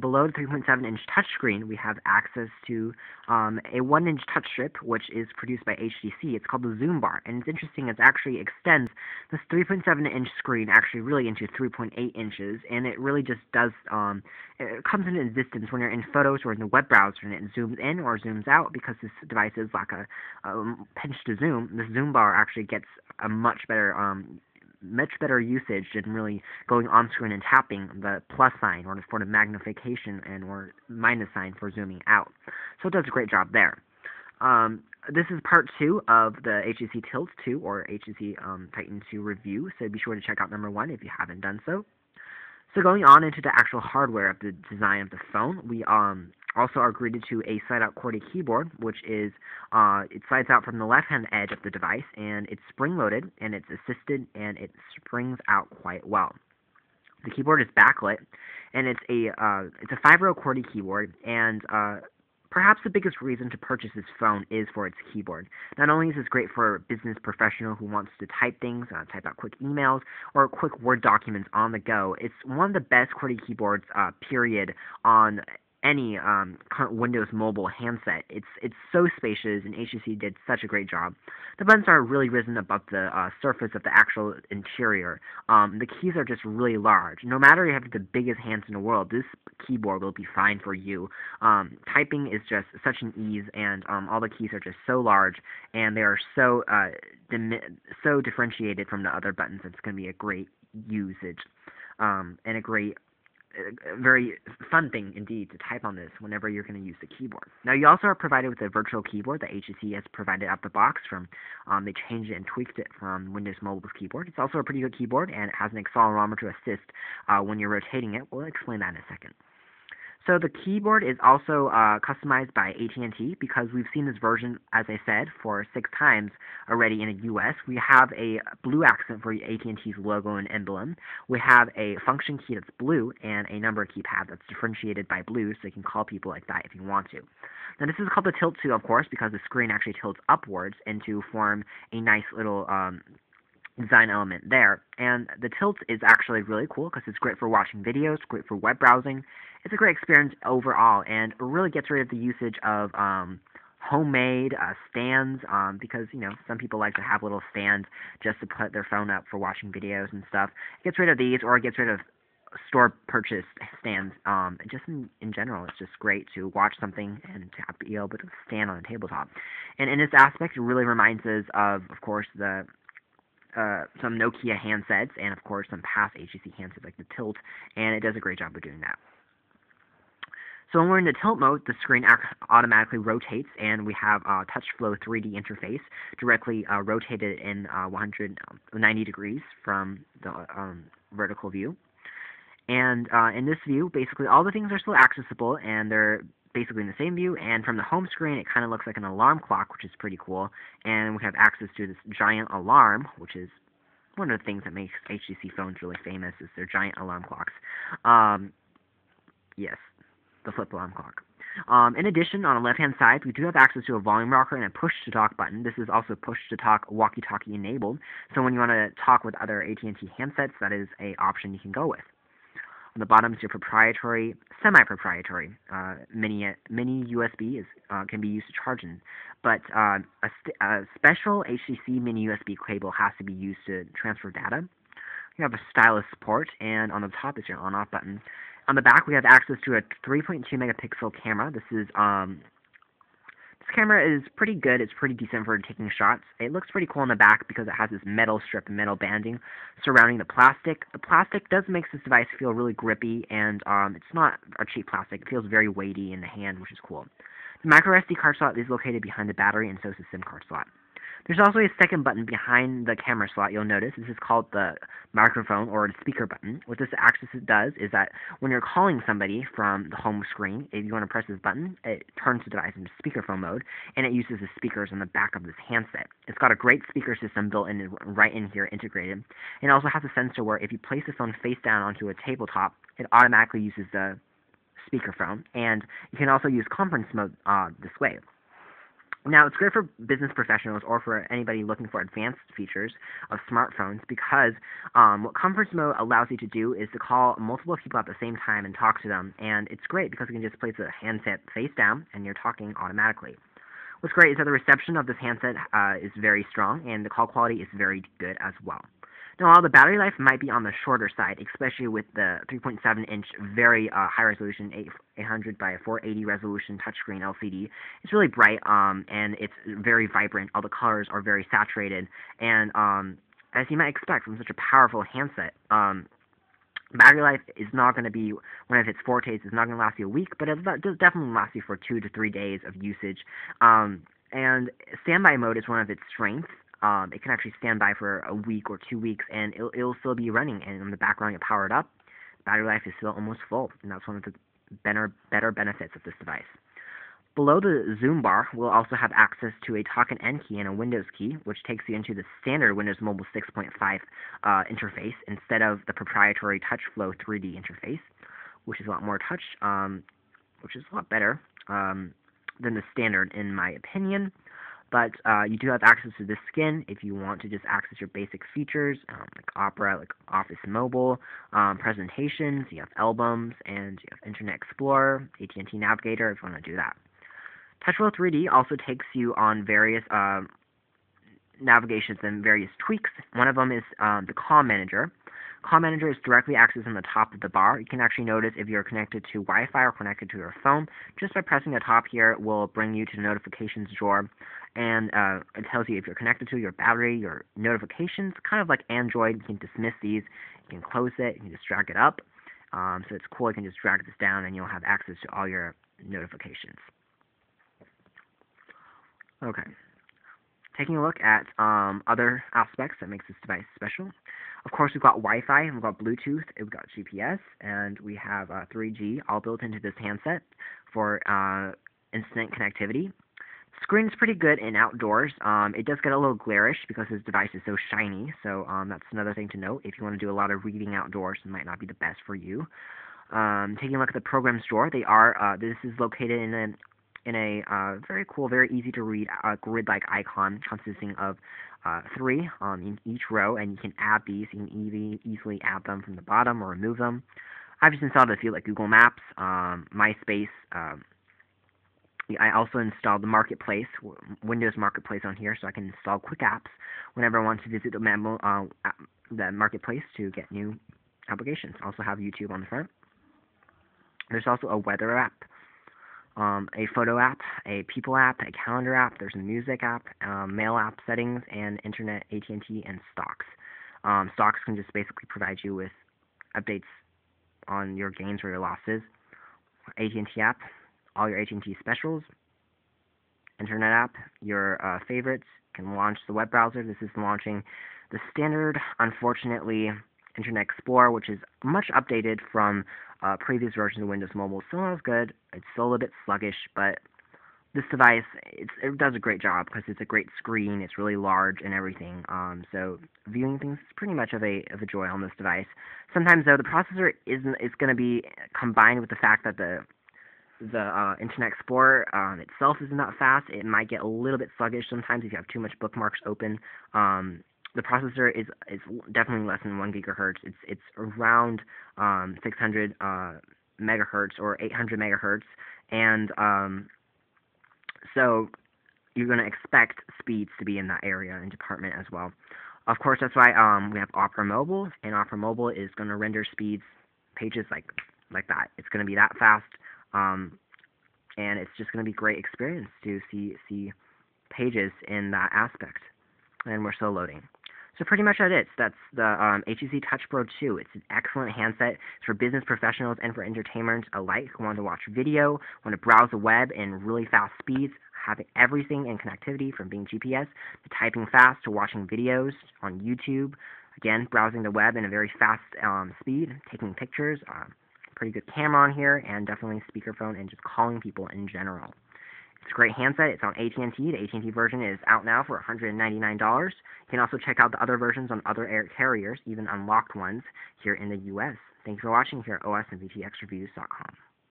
below the 3.7-inch touchscreen, we have access to a 1-inch touch strip, which is produced by HTC. It's called the Zoom Bar, and it's interesting. It actually extends this 3.7-inch screen actually really into 3.8 inches, and it really just does it comes into existence when you're in photos or in the web browser, and it zooms in or zooms out because this device is like a pinch to zoom. The Zoom Bar actually gets a much better usage than really going on screen and tapping the plus sign or for the magnification and or minus sign for zooming out. So it does a great job there. This is part 2 of the HTC Tilt 2 or HTC Titan 2 review, so be sure to check out number 1 if you haven't done so. So going on into the actual hardware of the design of the phone, we also are greeted to a slide-out QWERTY keyboard, which is, it slides out from the left-hand edge of the device, and it's spring-loaded, and it's assisted, and it springs out quite well. The keyboard is backlit, and it's a 5-row QWERTY keyboard, and perhaps the biggest reason to purchase this phone is for its keyboard. Not only is this great for a business professional who wants to type things, type out quick emails, or quick Word documents on the go, it's one of the best QWERTY keyboards, period, on any current Windows Mobile handset. It's so spacious, and HTC did such a great job. The buttons are really risen above the surface of the actual interior. The keys are just really large. No matter you have the biggest hands in the world, this keyboard will be fine for you. Typing is just such an ease, and all the keys are just so large, and they are so so differentiated from the other buttons. It's going to be a great usage and a very fun thing indeed to type on this whenever you're going to use the keyboard. Now, you also are provided with a virtual keyboard that HTC has provided out the box from, they changed it and tweaked it from Windows Mobile's keyboard. It's also a pretty good keyboard, and it has an accelerometer to assist when you're rotating it. We'll explain that in a second. So the keyboard is also customized by AT&T because we've seen this version, as I said, for 6 times already in the U.S. We have a blue accent for AT&T's logo and emblem. We have a function key that's blue and a number keypad that's differentiated by blue, so you can call people like that if you want to. Now, this is called the Tilt 2, of course, because the screen actually tilts upwards and to form a nice little design element there. And the Tilt is actually really cool because it's great for watching videos, great for web browsing. It's a great experience overall, and really gets rid of the usage of homemade stands because, you know, some people like to have little stands just to put their phone up for watching videos and stuff. It gets rid of these, or it gets rid of store purchased stands. Just in general, it's just great to watch something and to be able to stand on a tabletop. And in this aspect, it really reminds us of course, the some Nokia handsets, and of course some past HTC handsets like the Tilt, and it does a great job of doing that. So when we're in the Tilt mode, the screen automatically rotates, and we have TouchFLO 3D interface directly rotated in 190 degrees from the vertical view. And in this view, basically all the things are still accessible, and they're basically in the same view, and from the home screen it kind of looks like an alarm clock, which is pretty cool, and we have access to this giant alarm, which is one of the things that makes HTC phones really famous, is their giant alarm clocks. Yes, the flip alarm clock. In addition, on the left-hand side, we do have access to a volume rocker and a push-to-talk button. This is also push-to-talk walkie-talkie enabled, so when you want to talk with other AT&T handsets, that is an option you can go with. On the bottom is your proprietary, semi-proprietary mini USB can be used to charge in, but a special HTC mini USB cable has to be used to transfer data. You have a stylus port, and on the top is your on-off button. On the back, we have access to a 3.2-megapixel camera. This camera is pretty good. It's pretty decent for taking shots. It looks pretty cool on the back because it has this metal strip and metal banding surrounding the plastic. The plastic does make this device feel really grippy, and it's not a cheap plastic. It feels very weighty in the hand, which is cool. The microSD card slot is located behind the battery, and so is the SIM card slot. There's also a second button behind the camera slot, you'll notice. This is called the microphone or the speaker button. What this access does is that when you're calling somebody from the home screen, if you want to press this button, it turns the device into speakerphone mode, and it uses the speakers on the back of this handset. It's got a great speaker system built in right in here, integrated, and it also has a sensor where if you place the phone face down onto a tabletop, it automatically uses the speakerphone, and you can also use conference mode this way. Now, it's great for business professionals or for anybody looking for advanced features of smartphones because what conference mode allows you to do is to call multiple people at the same time and talk to them. And it's great because you can just place the handset face down and you're talking automatically. What's great is that the reception of this handset is very strong and the call quality is very good as well. Now, while the battery life might be on the shorter side, especially with the 3.7-inch very high-resolution 800 by 480 resolution touchscreen LCD, it's really bright and it's very vibrant. All the colors are very saturated, and as you might expect from such a powerful handset, battery life is not going to be one of its fortes. It's not going to last you a week, but it does definitely last you for 2 to 3 days of usage. And standby mode is one of its strengths. It can actually stand by for a week or 2 weeks, and it'll still be running. And in the background, you power it up. Battery life is still almost full, and that's one of the better benefits of this device. Below the Zoom Bar, we'll also have access to a Talk and End key and a Windows key, which takes you into the standard Windows Mobile 6.5 interface instead of the proprietary TouchFLO 3D interface, which is a lot more touch, which is a lot better than the standard, in my opinion. But you do have access to this skin if you want to just access your basic features like Opera, like Office Mobile, presentations. You have albums, and you have Internet Explorer, AT&T Navigator if you want to do that. TouchFLO 3D also takes you on various navigations and various tweaks. One of them is the Call Manager. Call Manager is directly accessed on the top of the bar. You can actually notice if you're connected to Wi-Fi or connected to your phone. Just by pressing the top here, it will bring you to the notifications drawer, and it tells you if you're connected to your battery, your notifications. Kind of like Android, you can dismiss these, you can close it, you can just drag it up. So it's cool, you can just drag this down and you'll have access to all your notifications. Okay. Taking a look at other aspects that makes this device special. Of course, we've got Wi-Fi, we've got Bluetooth, we've got GPS, and we have 3G all built into this handset for instant connectivity. Screen's pretty good in outdoors. It does get a little glarish because this device is so shiny, so that's another thing to note. If you want to do a lot of reading outdoors, it might not be the best for you. Taking a look at the program store, they are this is located in an in a very cool, very easy-to-read grid-like icon consisting of 3 in each row, and you can add these. You can easily add them from the bottom or remove them. I've just installed a few like Google Maps, MySpace. I also installed the marketplace, Windows Marketplace on here, so I can install quick apps whenever I want to visit the marketplace to get new applications. I also have YouTube on the front. There's also a weather app. A photo app, a people app, a calendar app, there's a music app, mail app settings, and internet, AT&T, and stocks. Stocks can just basically provide you with updates on your gains or your losses. AT&T app, all your AT&T specials. Internet app, your favorites. You can launch the web browser. This is launching the standard, unfortunately, Internet Explorer, which is much updated from previous versions of Windows Mobile. Still not as good. It's still a bit sluggish, but this device, it does a great job because it's a great screen. It's really large and everything. So viewing things is pretty much of a joy on this device. Sometimes though, the processor is going to be combined with the fact that the Internet Explorer itself is not fast. It might get a little bit sluggish sometimes if you have too much bookmarks open. The processor is definitely less than 1 GHz. It's around 600 megahertz or 800 megahertz, and so you're going to expect speeds to be in that area and department as well. Of course, that's why we have Opera Mobile, and Opera Mobile is going to render speeds pages like that. It's going to be that fast, and it's just going to be a great experience to see pages in that aspect. And we're still loading. So pretty much that is. That's the HTC Touch Pro 2. It's an excellent handset. It's for business professionals and for entertainers alike who want to watch video, want to browse the web in really fast speeds, having everything in connectivity from being GPS to typing fast to watching videos on YouTube. Again, browsing the web in a very fast speed, taking pictures, pretty good camera on here, and definitely speakerphone and just calling people in general. It's a great handset. It's on AT&T. The AT&T version is out now for $199. You can also check out the other versions on other air carriers, even unlocked ones here in the U.S. Thank you for watching here at OSMVTXReviews.com.